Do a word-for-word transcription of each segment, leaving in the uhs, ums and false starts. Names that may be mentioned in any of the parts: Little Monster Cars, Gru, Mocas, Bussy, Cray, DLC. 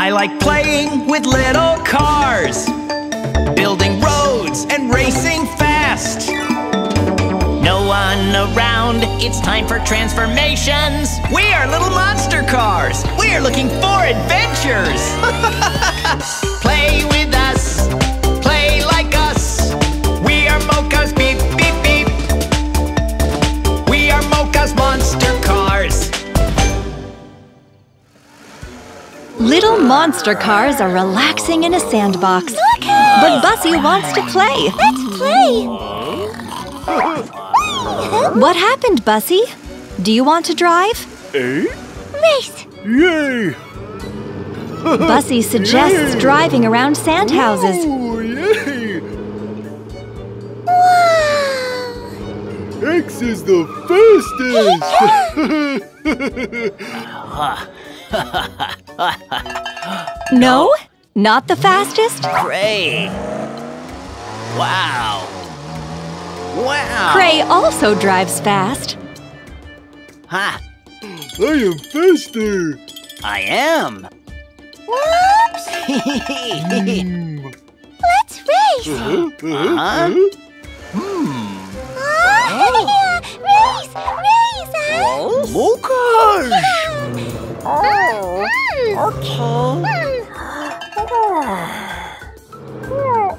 I like playing with little cars, building roads and racing fast. No one around, it's time for transformations. We are little monster cars. We are looking for adventures. Play with us, play like us. We are Mocas, beep, beep, beep. We are Mocas, monster cars. Little monster cars are relaxing in a sandbox. Okay. But Bussy wants to play. Let's play. What happened, Bussy? Do you want to drive? Eh? Race! Yay! Bussy suggests yay. Driving around sand houses. Ooh, yay! Wow! X is the fastest! No, not the fastest? Cray! Wow! Wow! Cray also drives fast. Ha! I am faster! I am! Whoops! mm. Let's race! Uh-huh. Uh-huh. Uh-huh. Hmm. Oh, yeah. Race! Race! Oh, Mocas! Yeah. Oh. Mm. Okay. Mm.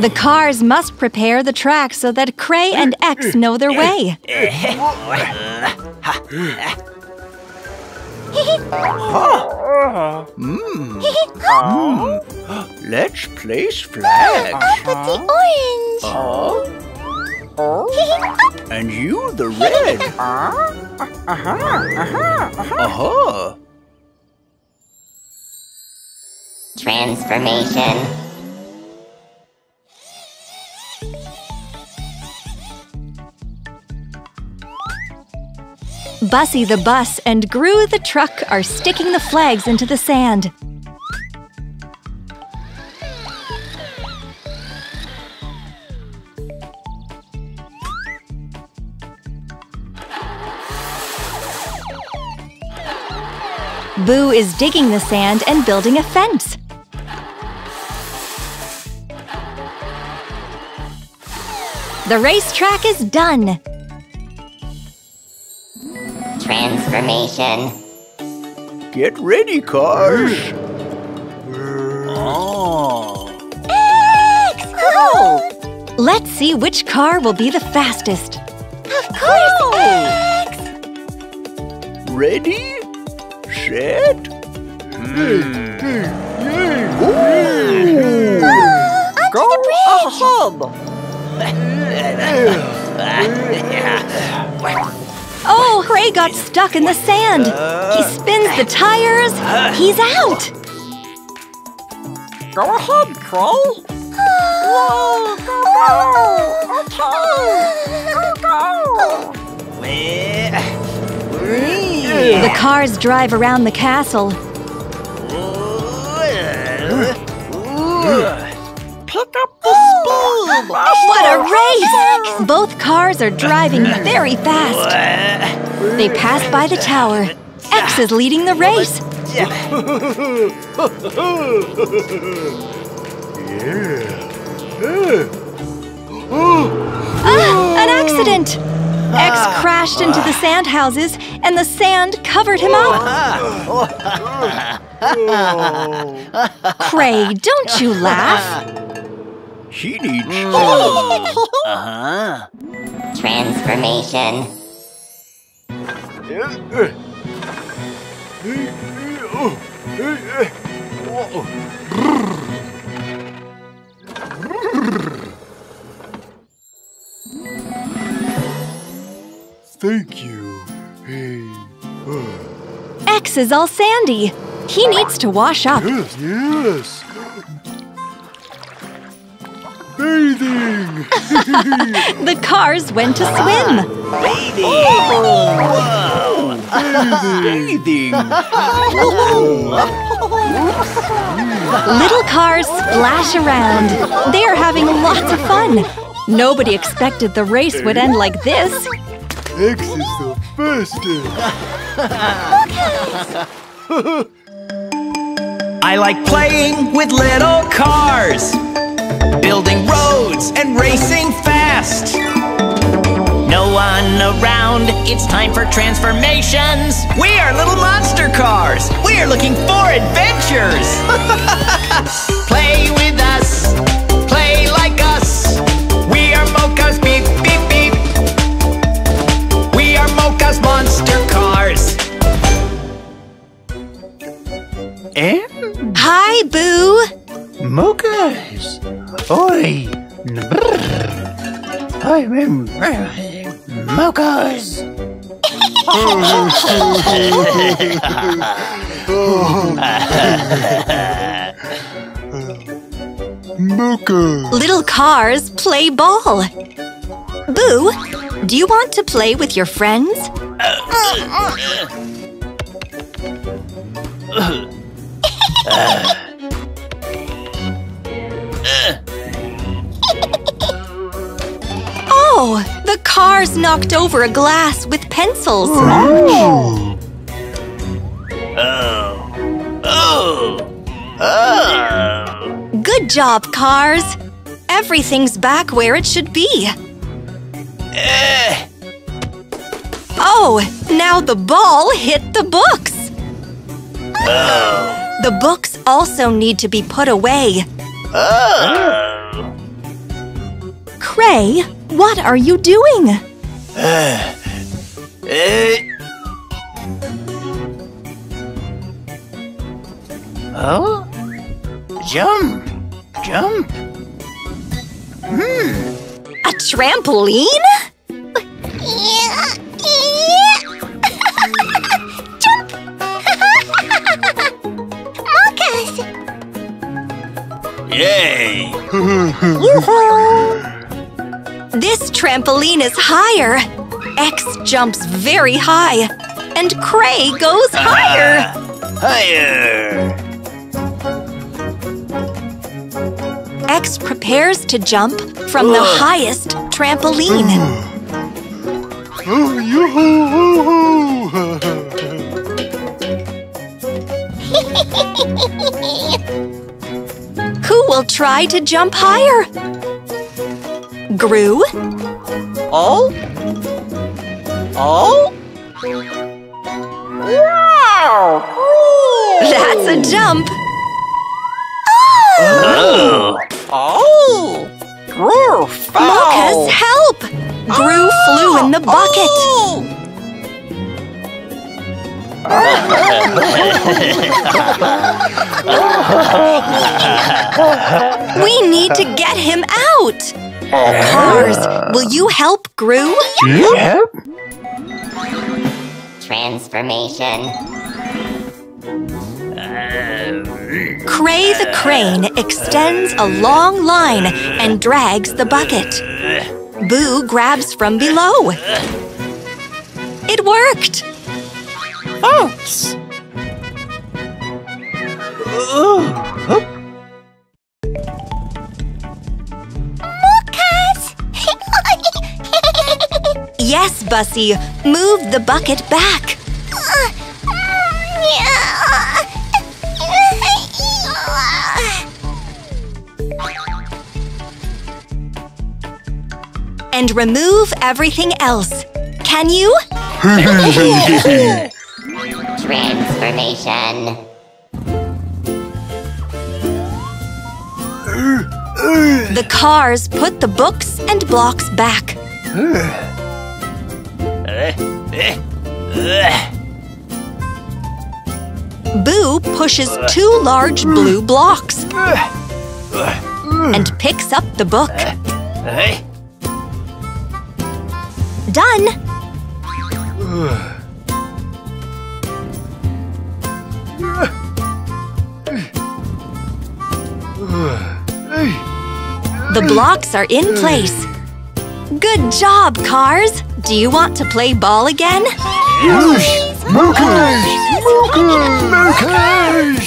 The cars must prepare the track so that Cray and X know their way. mm. Let's place flags. Up with the orange. Oh. And you the red. Uh-huh. Transformation. Bussy the bus and Gru the truck are sticking the flags into the sand. Boo is digging the sand and building a fence. The racetrack is done. Transformation. Get ready, cars. Oh. X! Let's see which car will be the fastest. Of course, oh. X! Ready, set, hmm. Oh, onto go the bridge. Hub. Oh, Cray got stuck in the sand. He spins the tires. He's out. Go ahead, Cray. Whoa, go, go. Okay. Go, go. The cars drive around the castle. Pick up the speed! What a race! Both cars are driving very fast. They pass by the tower. X is leading the race. Ah, an accident! X crashed into the sand houses and the sand covered him up. Cray, don't you laugh! She needs help. Uh-huh. Transformation. Thank you. X is all sandy. He needs to wash up. Yes, yes. Bathing! The cars went to swim. Bathing! Oh, bathing! Bathing. Little cars splash around. They are having lots of fun. Nobody expected the race would end like this. X is the fastest. I like playing with little cars, building roads and racing fast. No one around, it's time for transformations. We are little monster cars. We are looking for adventures. Play with us, play like us. We are Mocas, beep, beep, beep. We are Mocas, monster cars. And? Hi, Boo! Mocas! Oi! Brrr. I'm in Mocas! Mocas! Little cars play ball! Boo, do you want to play with your friends? Uh. Uh. Oh, the cars knocked over a glass with pencils. Oh. Oh. Oh. Oh. Good job, cars. Everything's back where it should be. Uh. Oh, now the ball hit the books. Oh. The books also need to be put away. Oh. Cray, what are you doing? Uh, uh, oh? Jump! Jump! Hmm. A trampoline? Yeah. Yay! This trampoline is higher. X jumps very high, and Cray goes uh, higher. Higher. X prepares to jump from the highest trampoline. Oh, yoo-hoo-hoo-hoo. Who will try to jump higher? Gru? Oh? Oh? Wow! That's a jump! Oh! Oh! Oh. Gru fell! Mocas, help! Gru oh. flew in the bucket! Oh. We need to get him out! Cars, will you help Gru? Yeah. Transformation. Cray the crane extends a long line and drags the bucket. Boo grabs from below. It worked! Oops. Mocas! Yes, Bussy, move the bucket back. And remove everything else. Can you? Transformation. The cars put the books and blocks back. Boo pushes two large blue blocks and picks up the book. Done! The blocks are in place. Good job, cars! Do you want to play ball again? Yes! Mocas! Mocas!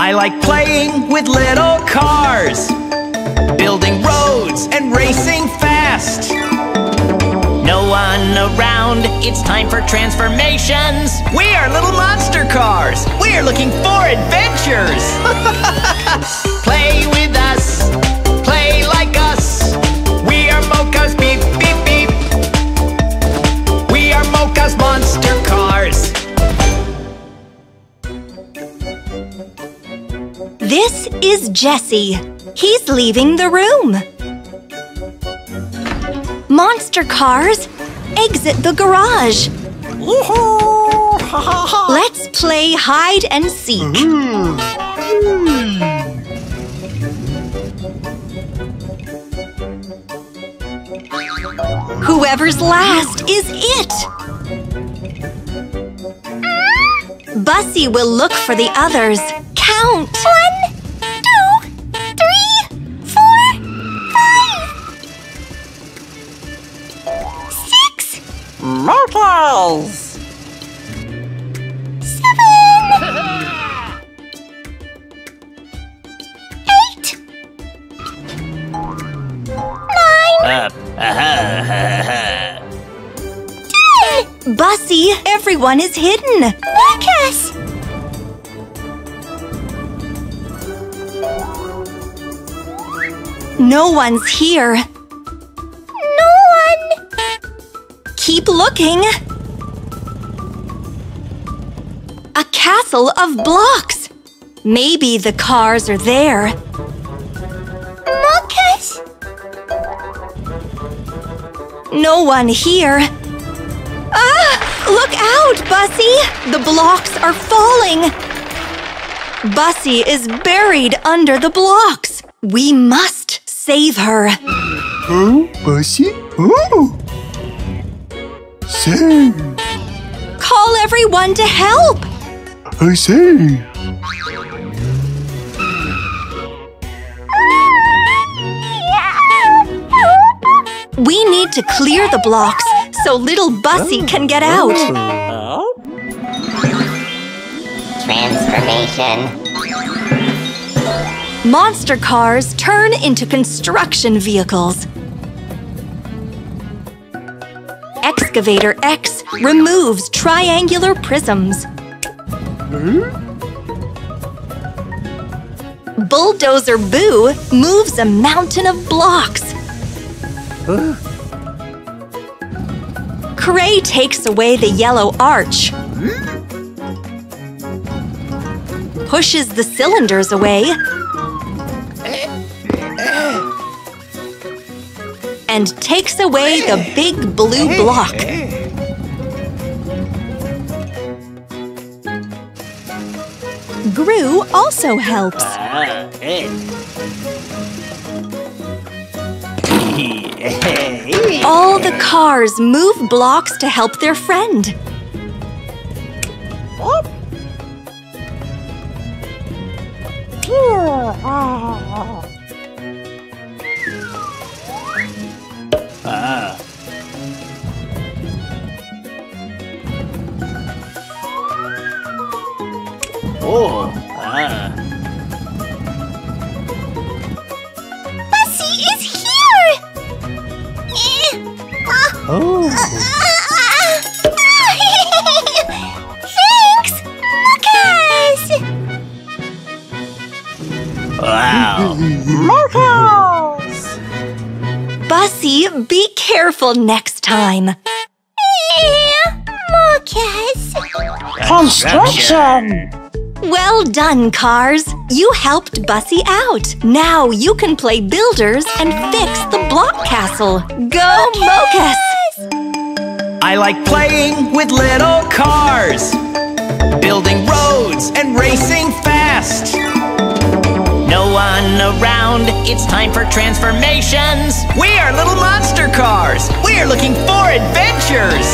I like playing with little cars, building roads and racing fast. no one around, it's time for transformations. We are little monster cars. We are looking for adventures. Play with us. Play like us. We are Mocas, beep, beep, beep. We are Mocas monster cars. This is Jesse. He's leaving the room. Monster cars exit the garage. Let's play hide and seek. Mm-hmm. Whoever's last is it. Bussy will look for the others. Count. One. Mocas! Seven! Eight! Nine! Uh, ten! Bussy, everyone is hidden! Mocas! No one's here. No one! Keep looking. A castle of blocks. Maybe the cars are there. Mocas. No one here. Ah! Look out, Bussy! The blocks are falling. Bussy is buried under the blocks. We must save her. Oh, Bussy? Oh! Say. Call everyone to help. I say. We need to clear the blocks so little Bussy can get out. Transformation. Monster cars turn into construction vehicles. Excavator X removes triangular prisms. Hmm? Bulldozer Boo moves a mountain of blocks. Huh? Cray takes away the yellow arch. Hmm? Pushes the cylinders away. And takes away the big blue block. Gru also helps. All the cars move blocks to help their friend. Oh, ah. Bussy is here! Oh. Thanks, Mocas! Wow! Mocas! Bussy, be careful next time. Mocas! Construction! Well done, cars! You helped Bussy out. Now you can play builders and fix the block castle. Go Mocas! Mocas! I like playing with little cars, building roads and racing fast. No one around, it's time for transformations. We are little monster cars. We are looking for adventures.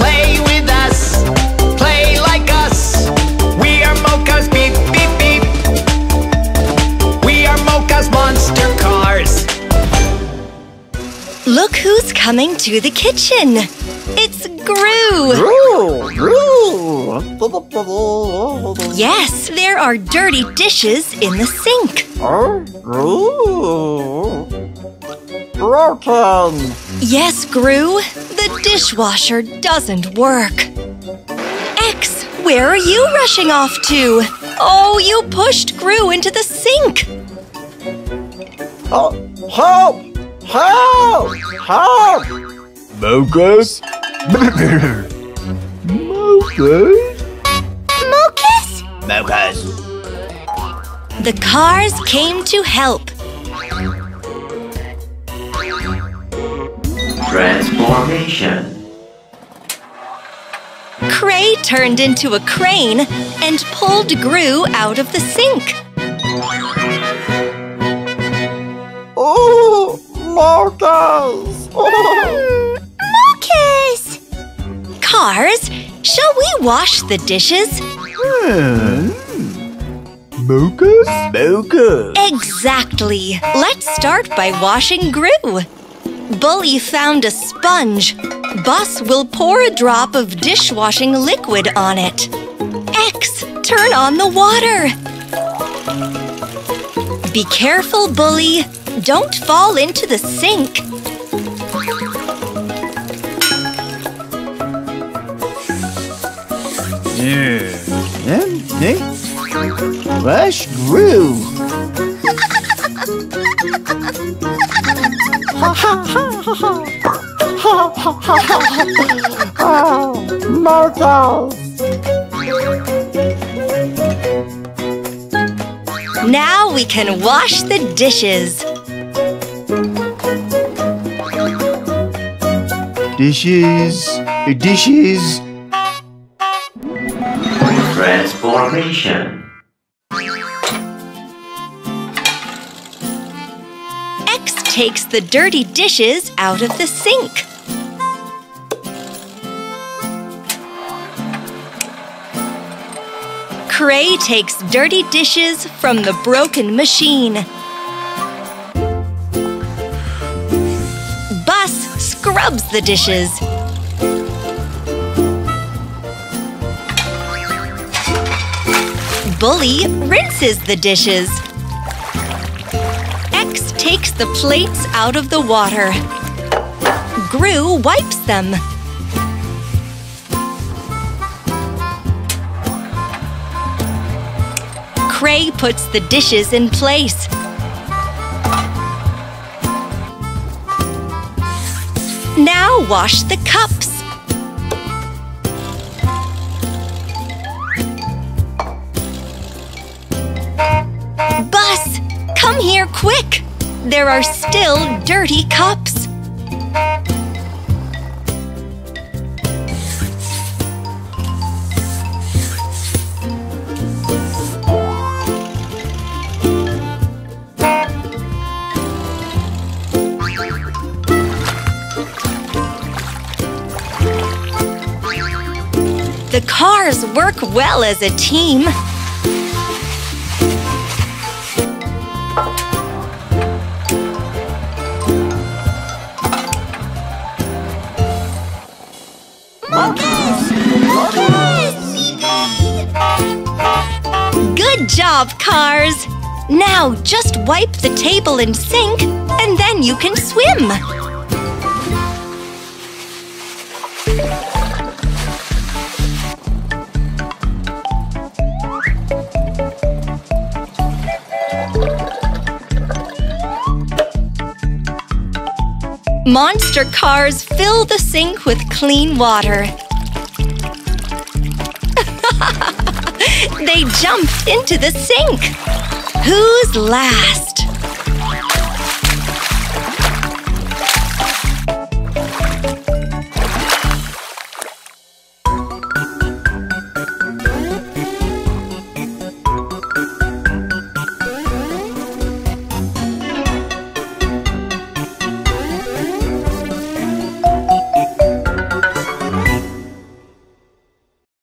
Play with us. Play like us. We are Mocas, beep, beep, beep. We are Mocas monster cars. Look who's coming to the kitchen. It's Gru. Gru, Gru. Yes, there are dirty dishes in the sink. Oh, Gru. broken! Yes, Gru, the dishwasher doesn't work. X, where are you rushing off to? Oh, you pushed Gru into the sink! Oh, help! Help! Help! Mocas? Mocas? Mocas? Mocas. The cars came to help. Transformation. Cray turned into a crane and pulled Gru out of the sink. Oh, Mocas! Oh. Mm, Mocas! Cars, shall we wash the dishes? Hmm. Mocas? Mocas! Exactly! Let's start by washing Gru. Bully found a sponge. Buss will pour a drop of dishwashing liquid on it. X, turn on the water. Be careful, Bully. Don't fall into the sink. Yeah. Wash Gru. Oh, Mocas. Now we can wash the dishes. Dishes, dishes. Transformation. Takes the dirty dishes out of the sink. Cray takes dirty dishes from the broken machine. Buss scrubs the dishes. Bully rinses the dishes. Takes the plates out of the water. Gru wipes them. Cray puts the dishes in place. Now wash the cups. Buss, come here quick! There are still dirty cups. The cars work well as a team. Good job, cars! Now just wipe the table and sink, and then you can swim! Monster cars fill the sink with clean water. They jumped into the sink. Who's last?